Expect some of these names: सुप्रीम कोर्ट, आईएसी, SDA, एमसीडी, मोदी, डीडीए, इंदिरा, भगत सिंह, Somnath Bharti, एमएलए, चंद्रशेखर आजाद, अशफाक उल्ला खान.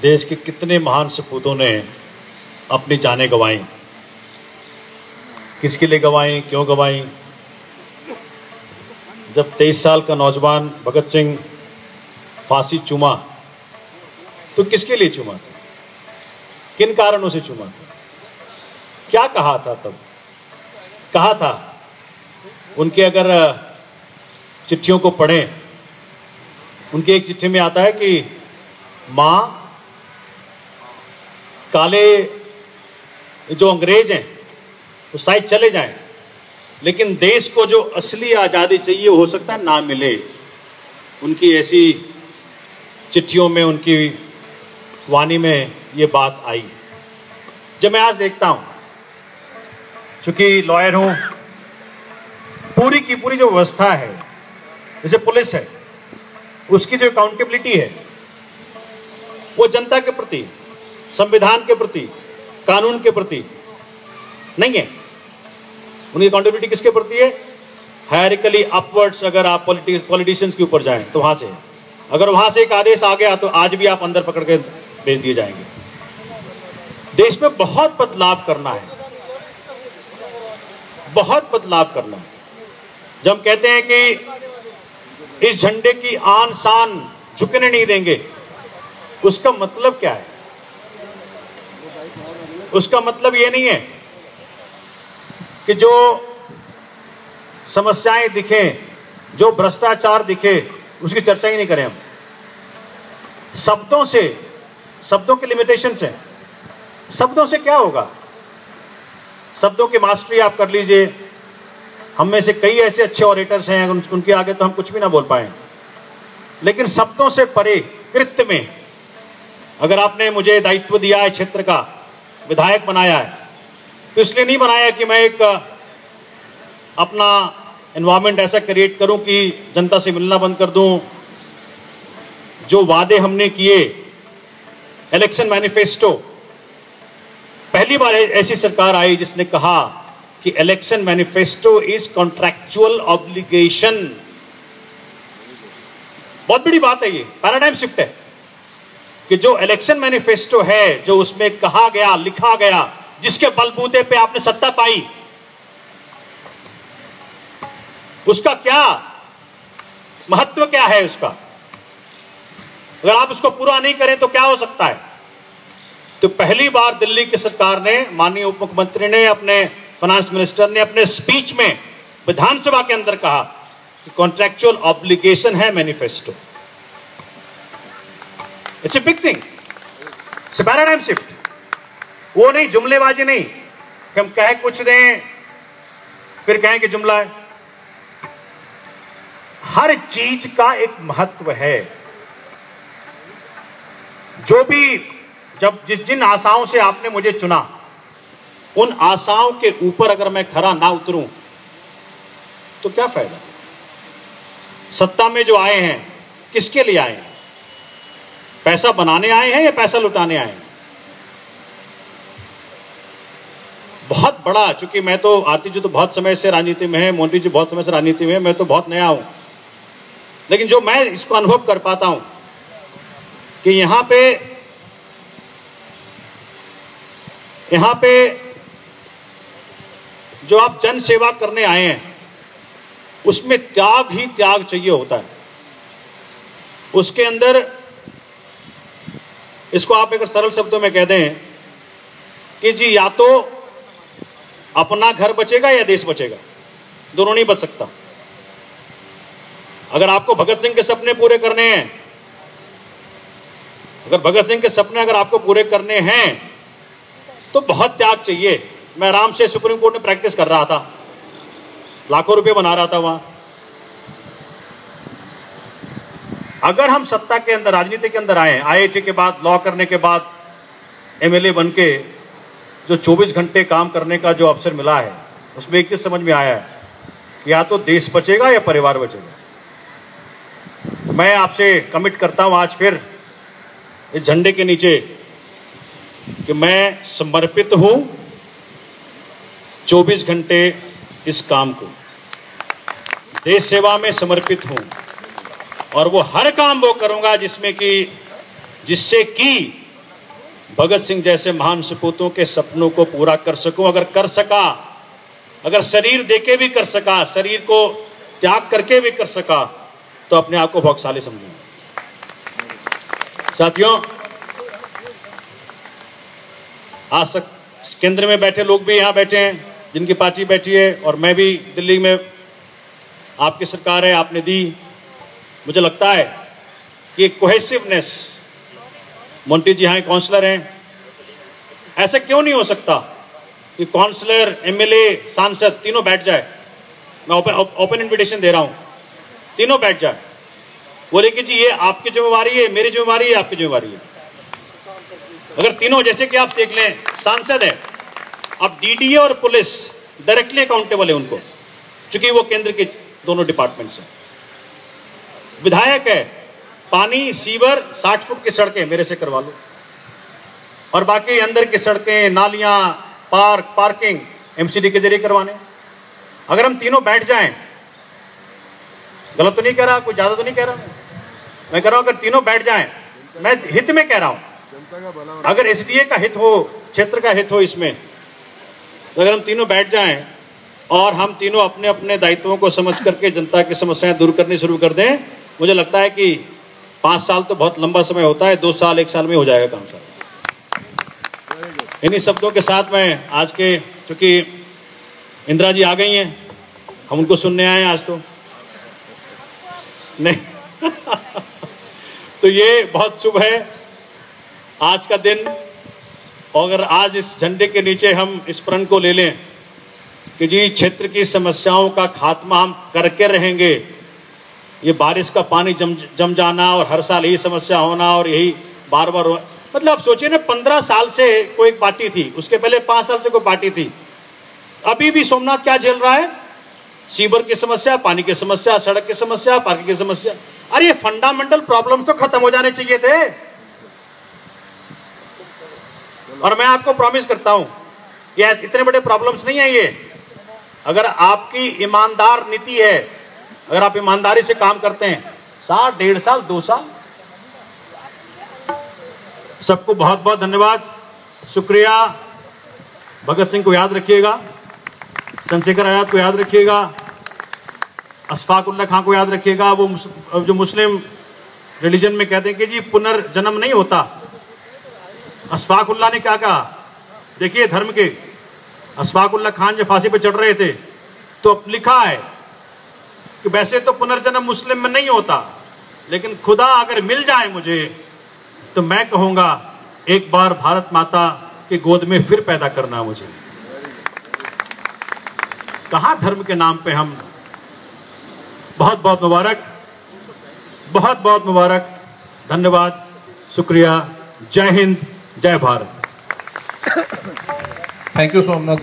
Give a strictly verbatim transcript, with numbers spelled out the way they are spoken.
देश के कितने महान सपूतों ने अपनी जानें गंवाई, किसके लिए गंवाई, क्यों गंवाई। जब तेईस साल का नौजवान भगत सिंह फांसी चूमा तो किसके लिए चूमा था, किन कारणों से चूमा था, क्या कहा था, तब कहा था। उनके अगर चिट्ठियों को पढ़ें, उनके एक चिट्ठी में आता है कि मां, काले जो अंग्रेज हैं वो शायद चले जाएं, लेकिन देश को जो असली आज़ादी चाहिए हो सकता है ना मिले। उनकी ऐसी चिट्ठियों में, उनकी वाणी में ये बात आई। जब मैं आज देखता हूँ, चूंकि लॉयर हूँ, पूरी की पूरी जो व्यवस्था है, जैसे पुलिस है, उसकी जो अकाउंटेबिलिटी है वो जनता के प्रति, संविधान के प्रति, कानून के प्रति नहीं है। उनकी अकाउंटेबिलिटी किसके प्रति है? हायरार्किकली अपवर्ड्स अगर आप पॉलिटिशियंस के ऊपर जाएं तो वहां से, अगर वहां से एक आदेश आ गया तो आज भी आप अंदर पकड़ के भेज दिए जाएंगे। देश में बहुत बदलाव करना है, बहुत बदलाव करना है। जब हम कहते हैं कि इस झंडे की आन शान झुकने नहीं देंगे, उसका मतलब क्या है? उसका मतलब ये नहीं है कि जो समस्याएं दिखें, जो भ्रष्टाचार दिखे, उसकी चर्चा ही नहीं करें हम। शब्दों से, शब्दों के लिमिटेशन से, शब्दों से क्या होगा। शब्दों की मास्टरी आप कर लीजिए। हम में से कई ऐसे अच्छे ऑडिटर्स हैं, उन, उनके आगे तो हम कुछ भी ना बोल पाए, लेकिन शब्दों से परे कृत्य में, अगर आपने मुझे दायित्व दिया है, क्षेत्र का विधायक बनाया है, तो इसलिए नहीं बनाया कि मैं एक अपना एनवायरनमेंट ऐसा क्रिएट करूं कि जनता से मिलना बंद कर दूं। जो वादे हमने किए, इलेक्शन मैनिफेस्टो, पहली बार ऐसी सरकार आई जिसने कहा कि election manifesto is contractual obligation. बहुत बड़ी बात है, ये पैराडाइम शिफ्ट है कि जो इलेक्शन मैनिफेस्टो है, जो उसमें कहा गया, लिखा गया, जिसके बलबूते पे आपने सत्ता पाई, उसका क्या महत्व, क्या है उसका। अगर आप उसको पूरा नहीं करें तो क्या हो सकता है। तो पहली बार दिल्ली की सरकार ने, माननीय उप मुख्यमंत्री ने, अपने फाइनेंस मिनिस्टर ने अपने स्पीच में विधानसभा के अंदर कहा कि कॉन्ट्रैक्चुअल ऑब्लिगेशन है manifesto. It's a big thing, it's a paradigm shift. वो नहीं जुमलेबाजी, नहीं कि हम कहें कुछ दें फिर कहें कि जुमला है। हर चीज का एक महत्व है। जो भी, जब जिस जिन आशाओं से आपने मुझे चुना, उन आशाओं के ऊपर अगर मैं खरा ना उतरूं तो क्या फायदा। सत्ता में जो आए हैं, किसके लिए आए हैं? पैसा बनाने आए हैं या पैसा लुटाने आए हैं? बहुत बड़ा, चूंकि मैं तो, आती जी तो बहुत समय से राजनीति में है, मोदी जी बहुत समय से राजनीति में है, मैं तो बहुत नया हूं, लेकिन जो मैं इसको अनुभव कर पाता हूं कि यहां पे यहां पे जो आप जन सेवा करने आए हैं, उसमें त्याग ही त्याग चाहिए होता है। उसके अंदर, इसको आप एक सरल शब्दों में कह दें कि जी या तो अपना घर बचेगा या देश बचेगा, दोनों नहीं बच सकता। अगर आपको भगत सिंह के सपने पूरे करने हैं, अगर भगत सिंह के सपने अगर आपको पूरे करने हैं तो बहुत त्याग चाहिए। मैं आराम से सुप्रीम कोर्ट में प्रैक्टिस कर रहा था, लाखों रुपए बना रहा था वहां। अगर हम सत्ता के अंदर, राजनीति के अंदर आए, आईएसी के बाद, लॉ करने के बाद, एमएलए बनके जो चौबीस घंटे काम करने का जो अवसर मिला है, उसमें एक चीज समझ में आया है, या तो देश बचेगा या परिवार बचेगा। मैं आपसे कमिट करता हूं आज फिर इस झंडे के नीचे कि मैं समर्पित हूं चौबीस घंटे इस काम को, देश सेवा में समर्पित हूं, और वो हर काम वो करूंगा जिसमें कि जिससे कि भगत सिंह जैसे महान सपूतों के सपनों को पूरा कर सकूं। अगर कर सका, अगर शरीर देके भी कर सका, शरीर को त्याग करके भी कर सका, तो अपने आप को भाग्यशाली समझूंगा। साथियों, आज केंद्र में बैठे लोग भी यहाँ बैठे हैं, जिनकी पार्टी बैठी है, और मैं भी दिल्ली में, आपकी सरकार है, आपने दी। मुझे लगता है कि कोहेसिवनेस, मोंटी जी यहाँ काउंसलर हैं, ऐसा क्यों नहीं हो सकता कि काउंसलर, एमएलए, सांसद तीनों बैठ जाए। मैं ओपन ओपन इन्विटेशन दे रहा हूँ, तीनों बैठ जाए, बोले कि जी ये आपकी जिम्मेवारी है, मेरी जिम्मेवारी है, आपकी जिम्मेवारी है। अगर तीनों, जैसे कि आप देख लें, सांसद है, अब डीडीए और पुलिस डायरेक्टली अकाउंटेबल है उनको, चूंकि वो केंद्र के दोनों डिपार्टमेंट्स हैं। विधायक है, पानी, सीवर, साठ फुट की सड़कें मेरे से करवा लो, और बाकी अंदर की सड़कें, नालियां, पार्क, पार्किंग एमसीडी के जरिए करवाने। अगर हम तीनों बैठ जाएं, गलत तो नहीं कह रहा, कोई ज्यादा तो नहीं कह रहा, मैं कह रहा हूं अगर तीनों बैठ जाएं, मैं हित में कह रहा हूं, अगर एसडीए का हित हो, क्षेत्र का हित हो इसमें, तो अगर हम तीनों बैठ जाएं और हम तीनों अपने अपने दायित्वों को समझ करके जनता की समस्याएं दूर करनी शुरू कर दें, मुझे लगता है कि पांच साल तो बहुत लंबा समय होता है, दो साल एक साल में हो जाएगा काम साहब। इन्हीं शब्दों के साथ मैं आज के, क्योंकि इंदिरा जी आ गई हैं, हम उनको सुनने आए हैं आज तो नहीं तो ये बहुत शुभ है आज का दिन, और अगर आज इस झंडे के नीचे हम इस प्रण को ले लें कि जी क्षेत्र की समस्याओं का खात्मा हम करके रहेंगे। ये बारिश का पानी जम जम जाना और हर साल यही समस्या होना और यही बार बार, मतलब आप सोचिए ना, पंद्रह साल से कोई पार्टी थी, उसके पहले पांच साल से कोई पार्टी थी, अभी भी सोमनाथ क्या झेल रहा है? सीवर की समस्या, पानी की समस्या, सड़क की समस्या, पार्किंग की समस्या। अरे ये फंडामेंटल प्रॉब्लम्स तो खत्म हो जाने चाहिए थे। और मैं आपको प्रॉमिस करता हूं कि इतने बड़े प्रॉब्लम्स नहीं है ये, अगर आपकी ईमानदार नीति है, अगर आप ईमानदारी से काम करते हैं, साल, डेढ़ साल, दो साल। सबको बहुत बहुत धन्यवाद, शुक्रिया। भगत सिंह को याद रखिएगा, चंद्रशेखर आजाद को याद रखिएगा, अशफाक उल्ला खान को याद रखिएगा। वो जो मुस्लिम रिलीजन में कहते हैं कि जी पुनर्जन्म नहीं होता, अशफाक उल्ला ने क्या कहा, देखिए धर्म के, अशफाक उल्ला खान जब फांसी पर चढ़ रहे थे तो अब लिखा है कि वैसे तो पुनर्जन्म मुस्लिम में नहीं होता, लेकिन खुदा अगर मिल जाए मुझे तो मैं कहूंगा एक बार भारत माता की गोद में फिर पैदा करना मुझे। कहां धर्म के नाम पे हम, बहुत बहुत मुबारक, बहुत बहुत मुबारक, धन्यवाद, शुक्रिया, जय हिंद, जय भारत। Thank you Somnath.